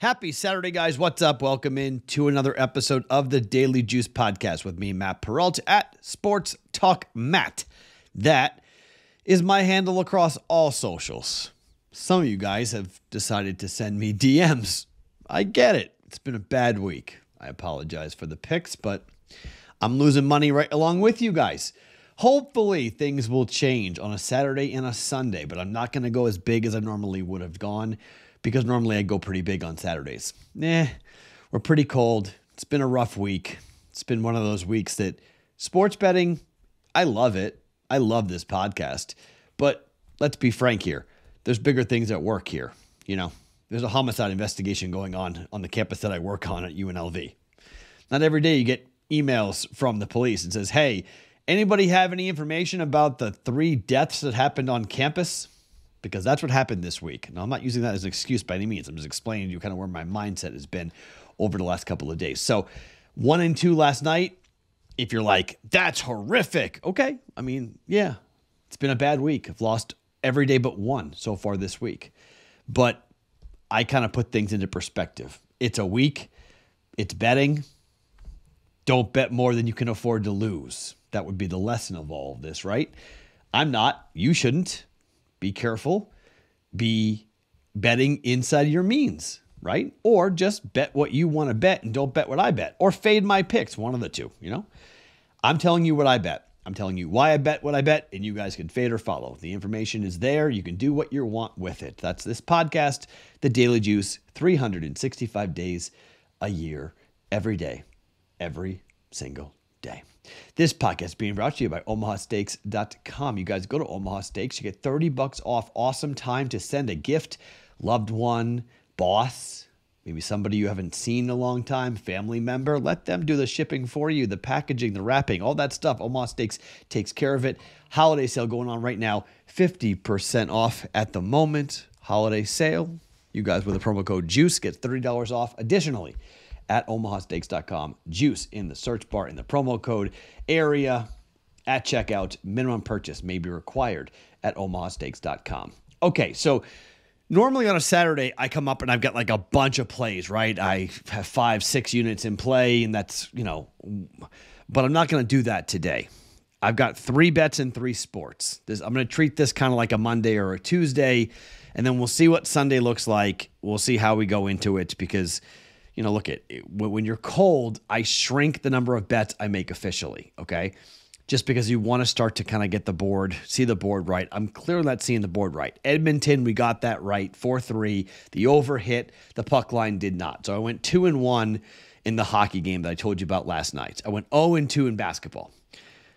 Happy Saturday, guys. What's up? Welcome in to another episode of the Daily Juice Podcast with me, Matt Peralta, at Sports Talk Matt. That is my handle across all socials. Some of you guys have decided to send me DMs. I get it. It's been a bad week. I apologize for the picks, but I'm losing money right along with you guys. Hopefully things will change on a Saturday and a Sunday, but I'm not going to go as big as I normally would have gone, because normally I go pretty big on Saturdays. We're pretty cold. It's been a rough week. It's been one of those weeks that sports betting, I love it. I love this podcast. But let's be frank here. There's bigger things at work here. You know, there's a homicide investigation going on the campus that I work on at UNLV. Not every day you get emails from the police and says, hey, anybody have any information about the 3 deaths that happened on campus? Because that's what happened this week. Now, I'm not using that as an excuse by any means. I'm just explaining to you kind of where my mindset has been over the last couple of days. So 1 and 2 last night, if you're like, that's horrific. Okay. I mean, yeah, it's been a bad week. I've lost every day but one so far this week. But I kind of put things into perspective. It's a week. It's betting. Don't bet more than you can afford to lose. That would be the lesson of all of this, right? I'm not. You shouldn't. Be careful, be betting inside your means, right? Or just bet what you want to bet and don't bet what I bet, or fade my picks, one of the two, you know? I'm telling you what I bet. I'm telling you why I bet what I bet, and you guys can fade or follow. The information is there. You can do what you want with it. That's this podcast, The Daily Juice, 365 days a year, every day, every single day. This podcast being brought to you by OmahaSteaks.com. You guys go to Omaha Steaks. You get $30 off. Awesome time to send a gift. Loved one, boss, maybe somebody you haven't seen in a long time, family member. Let them do the shipping for you, the packaging, the wrapping, all that stuff. Omaha Steaks takes care of it. Holiday sale going on right now. 50% off at the moment. Holiday sale. You guys with the promo code JUICE get $30 off additionally at OmahaSteaks.com, juice in the search bar, in the promo code area at checkout. Minimum purchase may be required at OmahaSteaks.com. Okay, so normally on a Saturday, I come up and I've got like a bunch of plays, right? I have 5, 6 units in play, and that's, you know, but I'm not going to do that today. I've got 3 bets in 3 sports. I'm going to treat this kind of like a Monday or a Tuesday, and then we'll see what Sunday looks like. We'll see how we go into it, because you know, look, when you're cold, I shrink the number of bets I make officially, okay? Just because you want to start to kind of get the board, see the board right. I'm clearly not seeing the board right. Edmonton, we got that right, 4-3. The over hit, the puck line did not. So I went 2-1 in the hockey game that I told you about last night. I went 0-2 in basketball.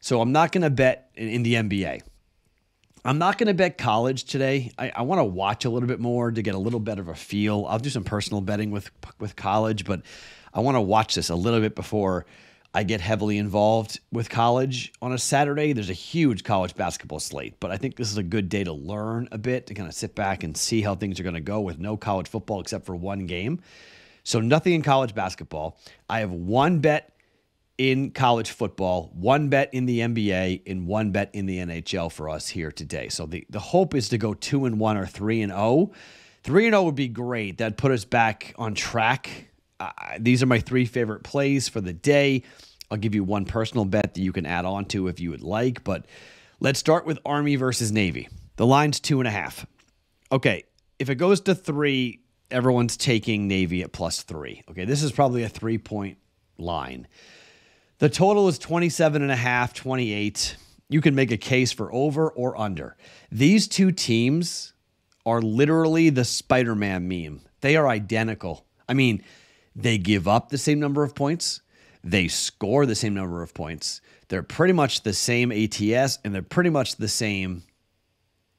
So I'm not going to bet in the NBA. I'm not going to bet college today. I want to watch a little bit more to get a little better of a feel. I'll do some personal betting with college, but I want to watch this a little bit before I get heavily involved with college on a Saturday. There's a huge college basketball slate, but I think this is a good day to learn a bit, to kind of sit back and see how things are going to go with no college football except for one game. So nothing in college basketball. I have 1 bet in college football, 1 bet in the NBA, and 1 bet in the NHL for us here today. So the hope is to go 2-1 or 3-0. 3-0 would be great. That'd put us back on track. These are my 3 favorite plays for the day. I'll give you 1 personal bet that you can add on to if you would like, but let's start with Army versus Navy. The line's 2.5. Okay, if it goes to 3, everyone's taking Navy at +3. Okay, this is probably a 3-point line. The total is 27.5, 28. You can make a case for over or under. These 2 teams are literally the Spider-Man meme. They are identical. I mean, they give up the same number of points. They score the same number of points. They're pretty much the same ATS, and they're pretty much the same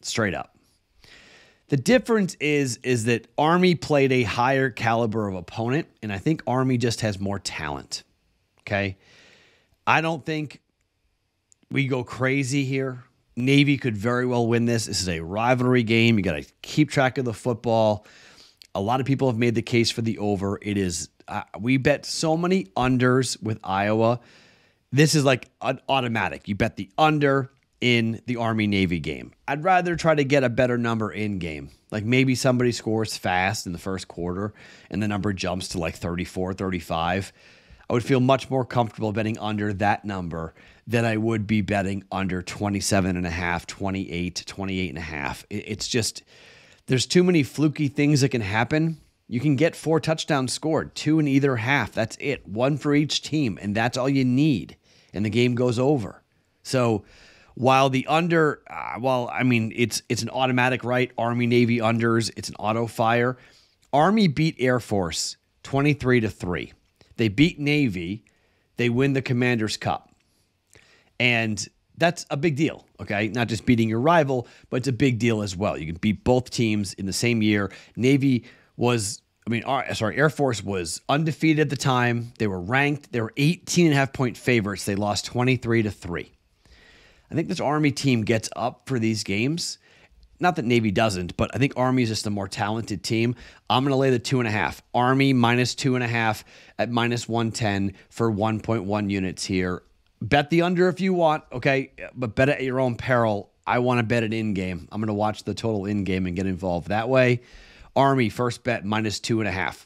straight up. The difference is that Army played a higher caliber of opponent, and I think Army just has more talent, okay? I don't think we go crazy here. Navy could very well win this. This is a rivalry game. You got to keep track of the football. A lot of people have made the case for the over. It is we bet so many unders with Iowa. This is like an automatic. You bet the under. in the Army-Navy game. I'd rather try to get a better number in game. Like maybe somebody scores fast in the first quarter and the number jumps to like 34, 35. I would feel much more comfortable betting under that number than I would be betting under 27.5, 28, 28.5. It's just, there's too many fluky things that can happen. You can get 4 touchdowns scored, 2 in either half. That's it. 1 for each team, and that's all you need. And the game goes over. So while the under, it's an automatic right, Army-Navy unders, it's an auto fire. Army beat Air Force 23-3. They beat Navy. They win the Commander's Cup. And that's a big deal, okay? Not just beating your rival, but it's a big deal as well. You can beat both teams in the same year. Navy was, Air Force was undefeated at the time. They were ranked. They were 18.5-point favorites. They lost 23-3. I think this Army team gets up for these games. Not that Navy doesn't, but I think Army is just a more talented team. I'm going to lay the 2.5. Army minus 2.5 at minus 110 for 1.1 units here. Bet the under if you want, okay, but bet it at your own peril. I want to bet it in-game. I'm going to watch the total in-game and get involved that way. Army, first bet, minus 2.5.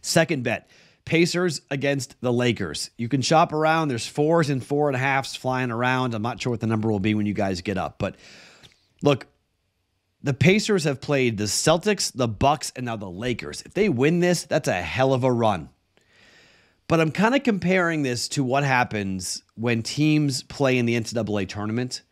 Second bet, Pacers against the Lakers. You can shop around. There's 4s and 4.5s flying around. I'm not sure what the number will be when you guys get up, but look, the Pacers have played the Celtics, the Bucks, and now the Lakers. If they win this, that's a hell of a run. But I'm kind of comparing this to what happens when teams play in the NCAA tournament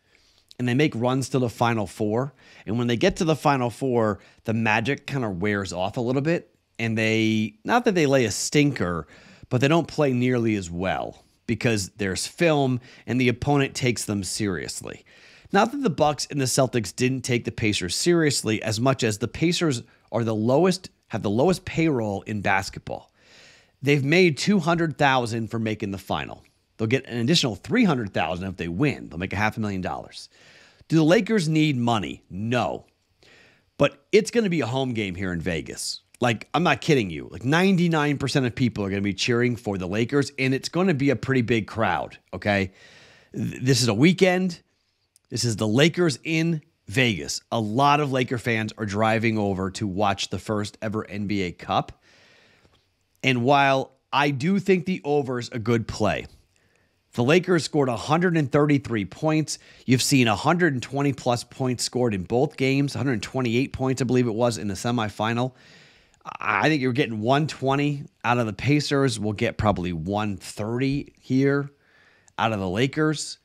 and they make runs to the Final Four. And when they get to the Final Four, the magic kind of wears off a little bit. And they, not that they lay a stinker, but they don't play nearly as well because there's film and the opponent takes them seriously. Not that the Bucks and the Celtics didn't take the Pacers seriously as much as the Pacers are have the lowest payroll in basketball. They've made $200,000 for making the final. They'll get an additional $300,000 if they win. They'll make a $500,000. Do the Lakers need money? No. But it's going to be a home game here in Vegas. Like, I'm not kidding you. Like 99% of people are going to be cheering for the Lakers, and it's going to be a pretty big crowd, okay? This is a weekend. This is the Lakers in Vegas. A lot of Laker fans are driving over to watch the first ever NBA Cup. And while I do think the over is a good play, the Lakers scored 133 points. You've seen 120-plus points scored in both games, 128 points, I believe it was, in the semifinal. I think you're getting 120 out of the Pacers. We'll get probably 130 here out of the Lakers.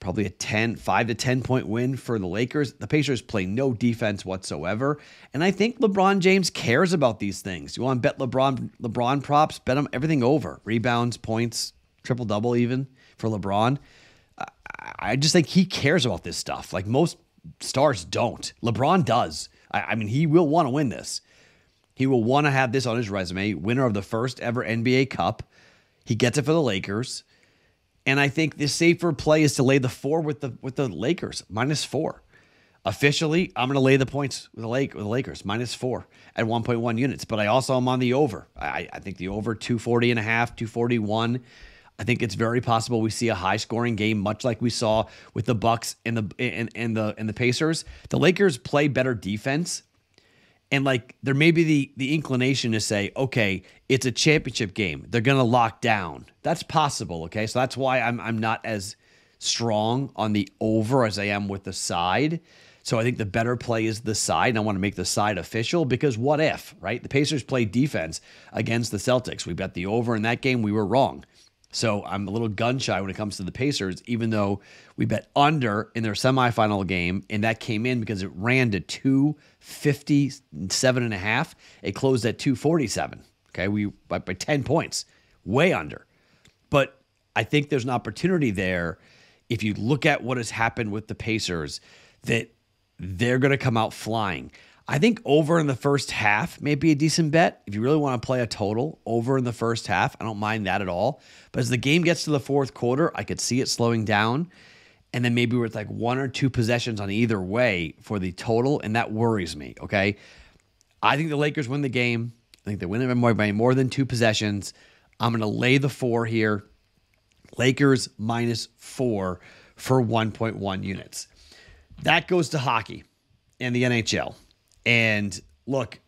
Probably a 5 to 10-point win for the Lakers. The Pacers play no defense whatsoever. And I think LeBron James cares about these things. You want to bet LeBron props? Bet him everything over. Rebounds, points, triple-double even for LeBron. I just think he cares about this stuff. Like most stars don't. LeBron does. He will want to win this. He will want to have this on his resume. Winner of the first ever NBA Cup. He gets it for the Lakers. And I think the safer play is to lay the 4 with the Lakers, minus 4. Officially, I'm going to lay the points with the Lakers, minus 4 at 1.1 units. But I also am on the over. I think the over 240.5, 241. I think it's very possible we see a high-scoring game, much like we saw with the Bucks and the Pacers. The Lakers play better defense. And like there may be the inclination to say, okay, it's a championship game. They're gonna lock down. That's possible, okay? So that's why I'm not as strong on the over as I am with the side. So I think the better play is the side, and I want to make the side official because what if, right? The Pacers played defense against the Celtics. We bet the over in that game, we were wrong. So I'm a little gun shy when it comes to the Pacers, even though we bet under in their semifinal game, and that came in because it ran to 257.5. It closed at 247. Okay, we by 10 points, way under. But I think there's an opportunity there if you look at what has happened with the Pacers that they're going to come out flying. I think over in the first half may be a decent bet. If you really want to play a total, over in the first half, I don't mind that at all. But as the game gets to the fourth quarter, I could see it slowing down. And then maybe with like 1 or 2 possessions on either way for the total, and that worries me, okay? I think the Lakers win the game. I think they win it by more than 2 possessions. I'm going to lay the 4 here. Lakers minus 4 for 1.1 units. That goes to hockey and the NHL. And look,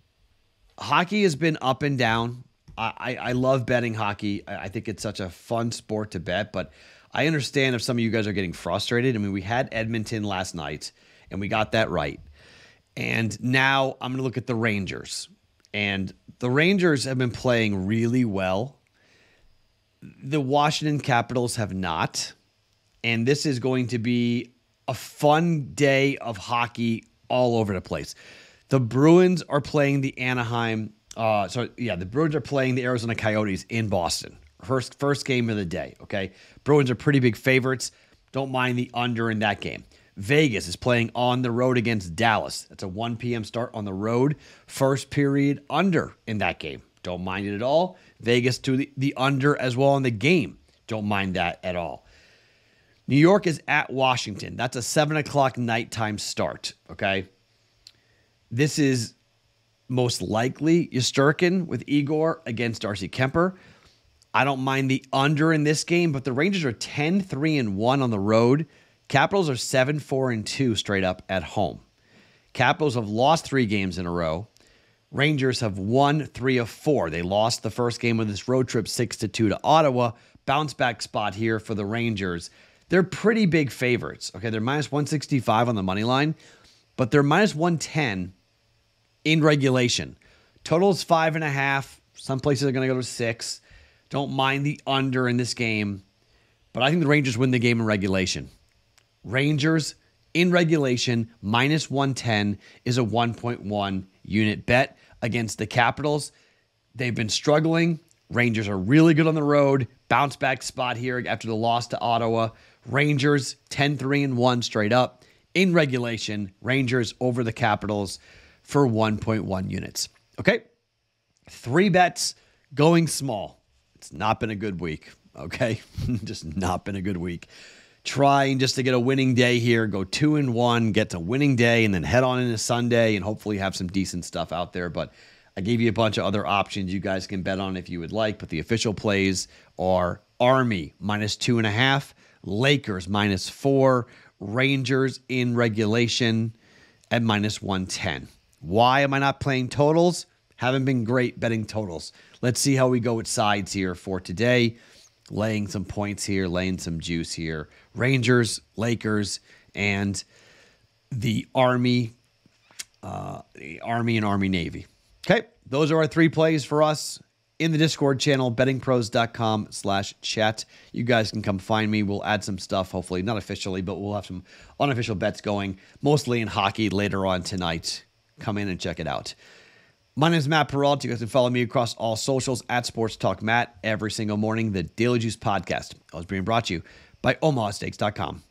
hockey has been up and down. I love betting hockey. I think it's such a fun sport to bet, but I understand if some of you guys are getting frustrated. I mean, we had Edmonton last night, and we got that right. And now I'm going to look at the Rangers. And the Rangers have been playing really well. The Washington Capitals have not. And this is going to be a fun day of hockey all over the place. The Bruins are playing the the Bruins are playing the Arizona Coyotes in Boston. First game of the day, okay? Bruins are pretty big favorites. Don't mind the under in that game. Vegas is playing on the road against Dallas. That's a 1 p.m. start on the road. First period under in that game. Don't mind it at all. Vegas to the under as well in the game. Don't mind that at all. New York is at Washington. That's a 7 o'clock nighttime start, okay? This is most likely Shesterkin with Igor against Darcy Kemper. I don't mind the under in this game, but the Rangers are 10-3-1 on the road. Capitals are 7-4-2 straight up at home. Capitals have lost 3 games in a row. Rangers have won 3 of 4. They lost the first game of this road trip 6-2 to Ottawa. Bounce back spot here for the Rangers. They're pretty big favorites. Okay, they're minus 165 on the money line, but they're minus 110 in regulation. Total's 5.5. Some places are going to go to 6. Don't mind the under in this game, but I think the Rangers win the game in regulation. Rangers in regulation, minus 110 is a 1.1 unit bet against the Capitals. They've been struggling. Rangers are really good on the road. Bounce back spot here after the loss to Ottawa. Rangers 10-3-1 straight up. In regulation, Rangers over the Capitals for 1.1 units. Okay, 3 bets going small. It's not been a good week, okay? Just not been a good week. Trying just to get a winning day here, go 2-1, get to winning day, and then head on into Sunday and hopefully have some decent stuff out there. But I gave you a bunch of other options you guys can bet on if you would like, but the official plays are Army minus 2.5, Lakers minus 4, Rangers in regulation at minus 110. Why am I not playing totals? Haven't been great betting totals. Let's see how we go with sides here for today. Laying some points here, laying some juice here. Rangers, Lakers, and the Army and Army-Navy. Okay, those are our 3 plays for us in the Discord channel, bettingpros.com/chat. You guys can come find me. We'll add some stuff, hopefully, not officially, but we'll have some unofficial bets going, mostly in hockey later on tonight. Come in and check it out. My name is Matt Peralta. You guys can follow me across all socials at Sports Talk Matt every single morning. The Daily Juice Podcast is being brought to you by OmahaSteaks.com.